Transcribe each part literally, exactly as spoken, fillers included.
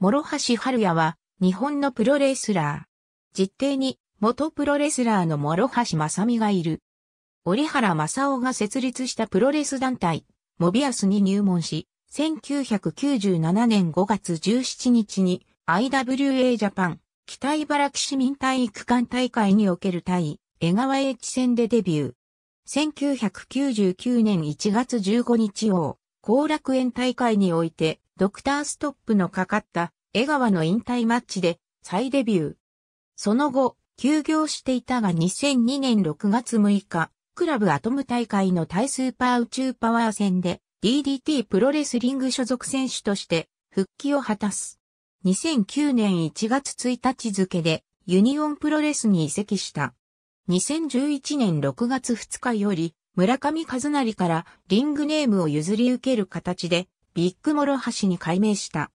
諸橋春也は、日本のプロレスラー。実弟に、元プロレスラーの諸橋正美がいる。折原正男が設立したプロレス団体、モビアスに入門し、せんきゅうひゃくきゅうじゅうななねんごがつじゅうしちにちに アイダブリューエー ジャパン、北茨城市民体育館大会における対江川英知戦でデビュー。せんきゅうひゃくきゅうじゅうきゅうねんいちがつじゅうごにちを後楽園大会において、ドクターストップのかかった江川の引退マッチで再デビュー。その後、休業していたがにせんにねんろくがつむいか、クラブアトム大会の対スーパー宇宙パワー戦で ディーディーティー プロレスリング所属選手として復帰を果たす。にせんきゅうねんいちがつついたち付でユニオンプロレスに移籍した。にせんじゅういちねんろくがつふつかより村上和成からリングネームを譲り受ける形でビッグ諸橋に改名した。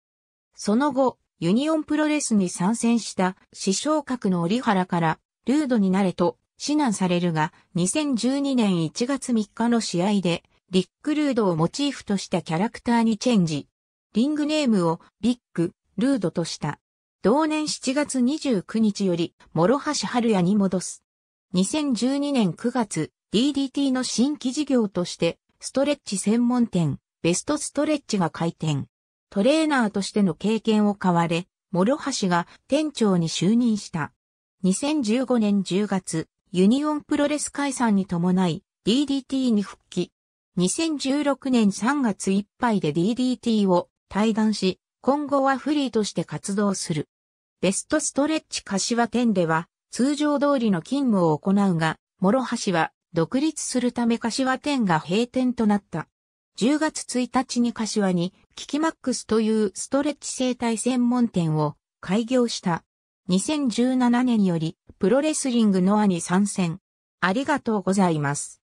その後、ユニオンプロレスに参戦した師匠格の折原からルードになれと指南されるがにせんじゅうにねんいちがつみっかの試合でリックルードをモチーフとしたキャラクターにチェンジ。リングネームをビッグルードとした。同年しちがつにじゅうくにちより諸橋春也に戻す。にせんじゅうにねんくがつ ディーディーティー の新規事業としてストレッチ専門店ベストストレッチが開店。トレーナーとしての経験を買われ、諸橋が店長に就任した。にせんじゅうごねんじゅうがつ、ユニオンプロレス解散に伴い、ディーディーティー に復帰。にせんじゅうろくねんさんがついっぱいで ディーディーティー を退団し、今後はフリーとして活動する。ベストストレッチ柏店では、通常通りの勤務を行うが、諸橋は独立するため柏店が閉店となった。じゅうがつついたちに柏に、キキマックスというストレッチ整体専門店を開業した。にせんじゅうななねんよりプロレスリングノアに参戦。ありがとうございます。